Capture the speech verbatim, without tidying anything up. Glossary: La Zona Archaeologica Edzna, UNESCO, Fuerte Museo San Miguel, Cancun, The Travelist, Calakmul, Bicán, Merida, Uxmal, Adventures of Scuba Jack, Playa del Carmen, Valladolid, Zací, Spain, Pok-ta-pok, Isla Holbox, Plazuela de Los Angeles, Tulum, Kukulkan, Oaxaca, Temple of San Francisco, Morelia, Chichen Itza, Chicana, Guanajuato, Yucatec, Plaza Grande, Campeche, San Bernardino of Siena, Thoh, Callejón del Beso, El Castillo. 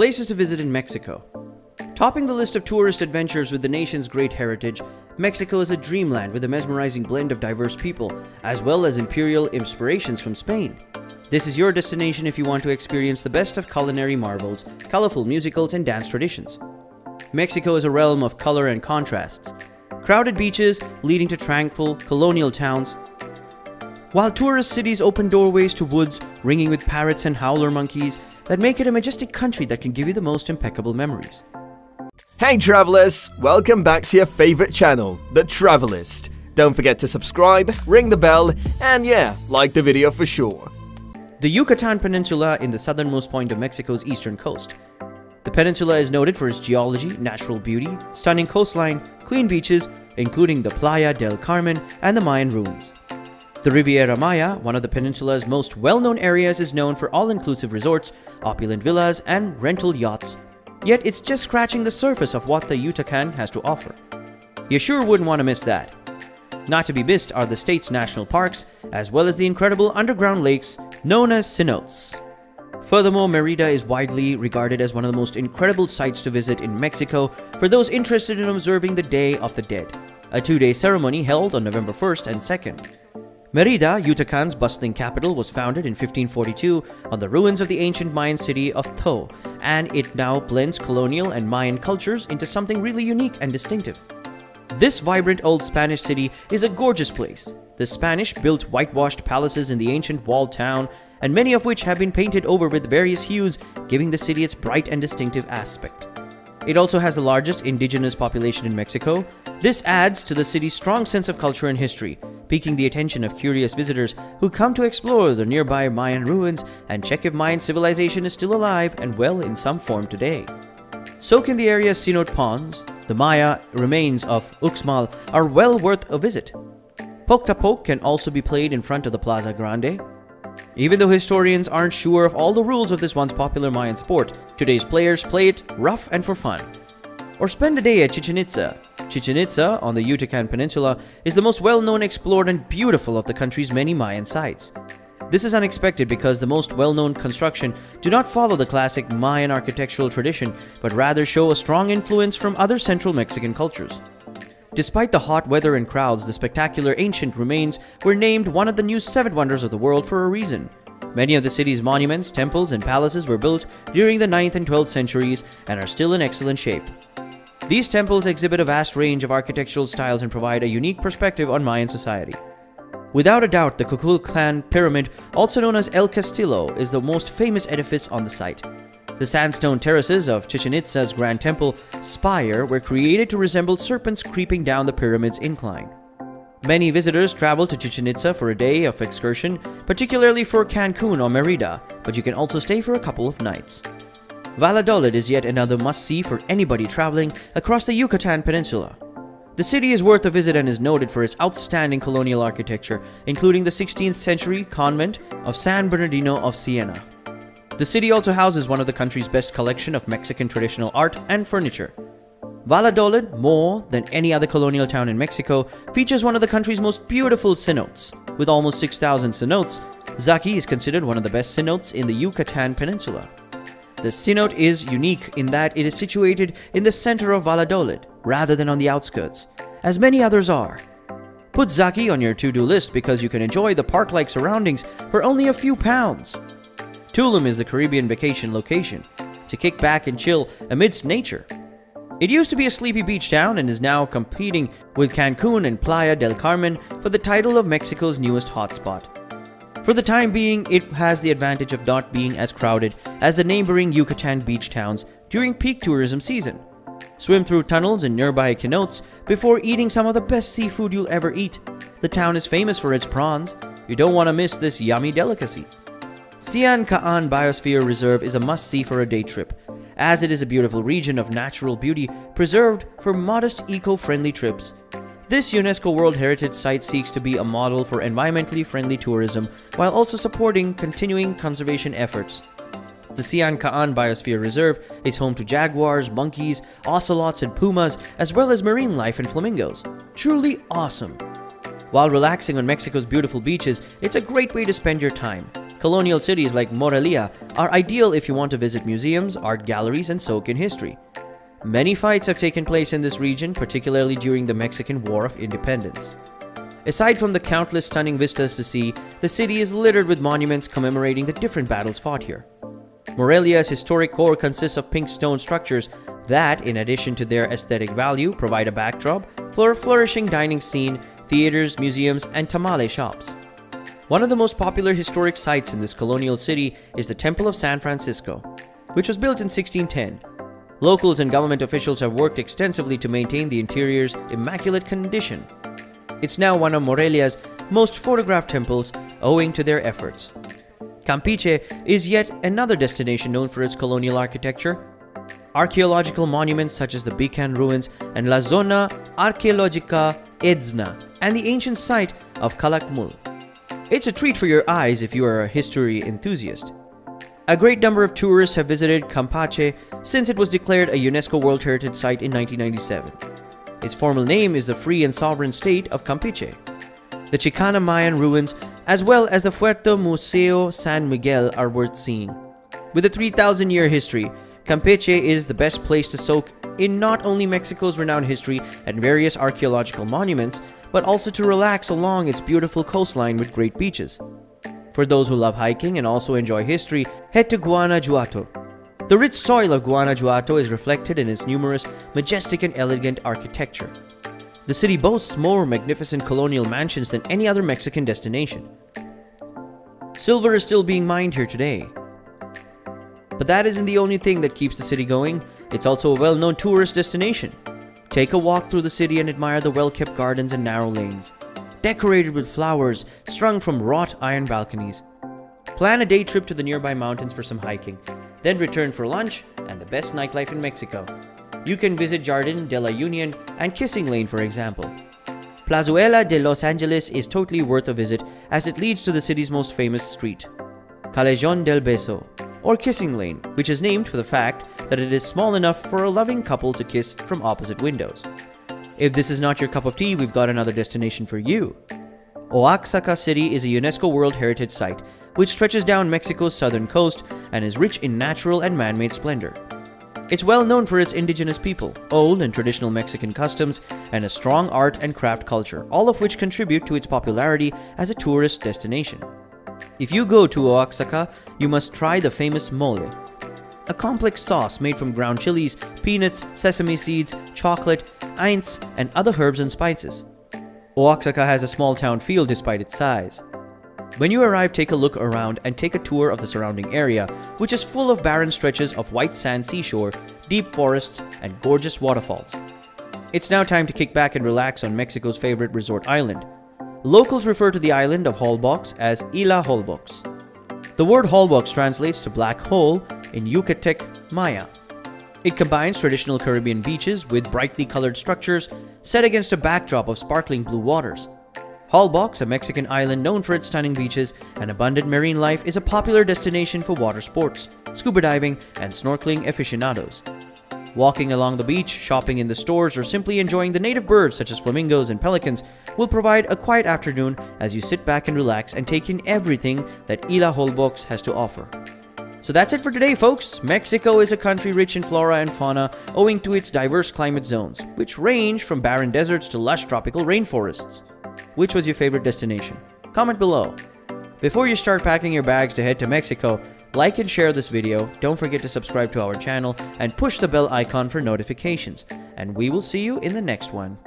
Places to visit in Mexico. Topping the list of tourist adventures with the nation's great heritage, Mexico is a dreamland with a mesmerizing blend of diverse people, as well as imperial inspirations from Spain. This is your destination if you want to experience the best of culinary marvels, colorful musicals, and dance traditions. Mexico is a realm of color and contrasts, crowded beaches leading to tranquil colonial towns, while tourist cities open doorways to woods ringing with parrots and howler monkeys that make it a majestic country that can give you the most impeccable memories. Hey travelers, welcome back to your favorite channel, The Travelist. Don't forget to subscribe, ring the bell, and yeah, like the video for sure. The Yucatan Peninsula in the southernmost point of Mexico's eastern coast. The peninsula is noted for its geology, natural beauty, stunning coastline, clean beaches, including the Playa del Carmen and the Mayan ruins. The Riviera Maya, one of the peninsula's most well-known areas, is known for all-inclusive resorts, opulent villas, and rental yachts. Yet it's just scratching the surface of what the Yucatan has to offer. You sure wouldn't want to miss that. Not to be missed are the state's national parks, as well as the incredible underground lakes known as cenotes. Furthermore, Merida is widely regarded as one of the most incredible sites to visit in Mexico for those interested in observing the Day of the Dead, a two-day ceremony held on November first and second. Merida, Yucatan's bustling capital, was founded in fifteen forty-two on the ruins of the ancient Mayan city of Thoh, and it now blends colonial and Mayan cultures into something really unique and distinctive. This vibrant old Spanish city is a gorgeous place. The Spanish built whitewashed palaces in the ancient walled town, and many of which have been painted over with various hues, giving the city its bright and distinctive aspect. It also has the largest indigenous population in Mexico. This adds to the city's strong sense of culture and history, piquing the attention of curious visitors who come to explore the nearby Mayan ruins and check if Mayan civilization is still alive and well in some form today. Soak in the area's cenote ponds. The Maya remains of Uxmal are well worth a visit. Pok-ta-pok can also be played in front of the Plaza Grande. Even though historians aren't sure of all the rules of this once popular Mayan sport, today's players play it rough and for fun. Or spend a day at Chichen Itza. Chichen Itza, on the Yucatan Peninsula, is the most well-known, explored, and beautiful of the country's many Mayan sites. This is unexpected because the most well-known construction do not follow the classic Mayan architectural tradition, but rather show a strong influence from other central Mexican cultures. Despite the hot weather and crowds, the spectacular ancient remains were named one of the new seven wonders of the world for a reason. Many of the city's monuments, temples, and palaces were built during the ninth and twelfth centuries and are still in excellent shape. These temples exhibit a vast range of architectural styles and provide a unique perspective on Mayan society. Without a doubt, the Kukulkan pyramid, also known as El Castillo, is the most famous edifice on the site. The sandstone terraces of Chichen Itza's Grand Temple spire were created to resemble serpents creeping down the pyramid's incline. Many visitors travel to Chichen Itza for a day of excursion, particularly for Cancun or Merida, but you can also stay for a couple of nights. Valladolid is yet another must-see for anybody traveling across the Yucatan Peninsula. The city is worth a visit and is noted for its outstanding colonial architecture, including the sixteenth century convent of San Bernardino of Siena. The city also houses one of the country's best collection of Mexican traditional art and furniture. Valladolid, more than any other colonial town in Mexico, features one of the country's most beautiful cenotes. With almost six thousand cenotes, Zací is considered one of the best cenotes in the Yucatan Peninsula. The cenote is unique in that it is situated in the center of Valladolid, rather than on the outskirts, as many others are. Put Zací on your to-do list because you can enjoy the park-like surroundings for only a few pounds. Tulum is the Caribbean vacation location, to kick back and chill amidst nature. It used to be a sleepy beach town and is now competing with Cancun and Playa del Carmen for the title of Mexico's newest hotspot. For the time being, it has the advantage of not being as crowded as the neighboring Yucatan beach towns during peak tourism season. Swim through tunnels and nearby cenotes before eating some of the best seafood you'll ever eat. The town is famous for its prawns. You don't want to miss this yummy delicacy. Sian Ka'an Biosphere Reserve is a must-see for a day trip, as it is a beautiful region of natural beauty preserved for modest eco-friendly trips. This UNESCO World Heritage Site seeks to be a model for environmentally friendly tourism while also supporting continuing conservation efforts. The Sian Ka'an Biosphere Reserve is home to jaguars, monkeys, ocelots, and pumas, as well as marine life and flamingos. Truly awesome! While relaxing on Mexico's beautiful beaches, it's a great way to spend your time. Colonial cities like Morelia are ideal if you want to visit museums, art galleries, and soak in history. Many fights have taken place in this region, particularly during the Mexican War of Independence. Aside from the countless stunning vistas to see, the city is littered with monuments commemorating the different battles fought here. Morelia's historic core consists of pink stone structures that, in addition to their aesthetic value, provide a backdrop for a flourishing dining scene, theaters, museums, and tamale shops. One of the most popular historic sites in this colonial city is the Temple of San Francisco, which was built in sixteen ten. Locals and government officials have worked extensively to maintain the interior's immaculate condition. It's now one of Morelia's most photographed temples owing to their efforts. Campeche is yet another destination known for its colonial architecture. Archaeological monuments such as the Bicán ruins and La Zona Archaeologica Edzna and the ancient site of Calakmul. It's a treat for your eyes if you are a history enthusiast. A great number of tourists have visited Campeche since it was declared a UNESCO World Heritage Site in nineteen ninety-seven. Its formal name is the Free and Sovereign State of Campeche. The Chicana Mayan ruins as well as the Fuerte Museo San Miguel are worth seeing. With a three thousand year history, Campeche is the best place to soak in not only Mexico's renowned history and various archaeological monuments, but also to relax along its beautiful coastline with great beaches. For those who love hiking and also enjoy history, head to Guanajuato. The rich soil of Guanajuato is reflected in its numerous, majestic and elegant architecture. The city boasts more magnificent colonial mansions than any other Mexican destination. Silver is still being mined here today. But that isn't the only thing that keeps the city going. It's also a well-known tourist destination. Take a walk through the city and admire the well-kept gardens and narrow lanes, decorated with flowers strung from wrought iron balconies. Plan a day trip to the nearby mountains for some hiking, then return for lunch and the best nightlife in Mexico. You can visit Jardín de la Unión and Kissing Lane, for example. Plazuela de Los Angeles is totally worth a visit as it leads to the city's most famous street, Callejón del Beso, or Kissing Lane, which is named for the fact that it is small enough for a loving couple to kiss from opposite windows. If this is not your cup of tea, we've got another destination for you. Oaxaca City is a UNESCO World Heritage Site, which stretches down Mexico's southern coast and is rich in natural and man-made splendor. It's well known for its indigenous people, old and traditional Mexican customs, and a strong art and craft culture, all of which contribute to its popularity as a tourist destination. If you go to Oaxaca, you must try the famous mole, a complex sauce made from ground chilies, peanuts, sesame seeds, chocolate, eins, and other herbs and spices. Oaxaca has a small town feel despite its size. When you arrive, take a look around and take a tour of the surrounding area, which is full of barren stretches of white sand seashore, deep forests, and gorgeous waterfalls. It's now time to kick back and relax on Mexico's favorite resort island. Locals refer to the island of Holbox as Isla Holbox. The word Holbox translates to black hole in Yucatec Maya. It combines traditional Caribbean beaches with brightly colored structures set against a backdrop of sparkling blue waters. Holbox, a Mexican island known for its stunning beaches and abundant marine life, is a popular destination for water sports, scuba diving, and snorkeling aficionados. Walking along the beach, shopping in the stores, or simply enjoying the native birds such as flamingos and pelicans will provide a quiet afternoon as you sit back and relax and take in everything that Isla Holbox has to offer. So that's it for today, folks. Mexico is a country rich in flora and fauna owing to its diverse climate zones, which range from barren deserts to lush tropical rainforests. Which was your favorite destination? Comment below. Before you start packing your bags to head to Mexico, like and share this video, don't forget to subscribe to our channel and push the bell icon for notifications. And we will see you in the next one.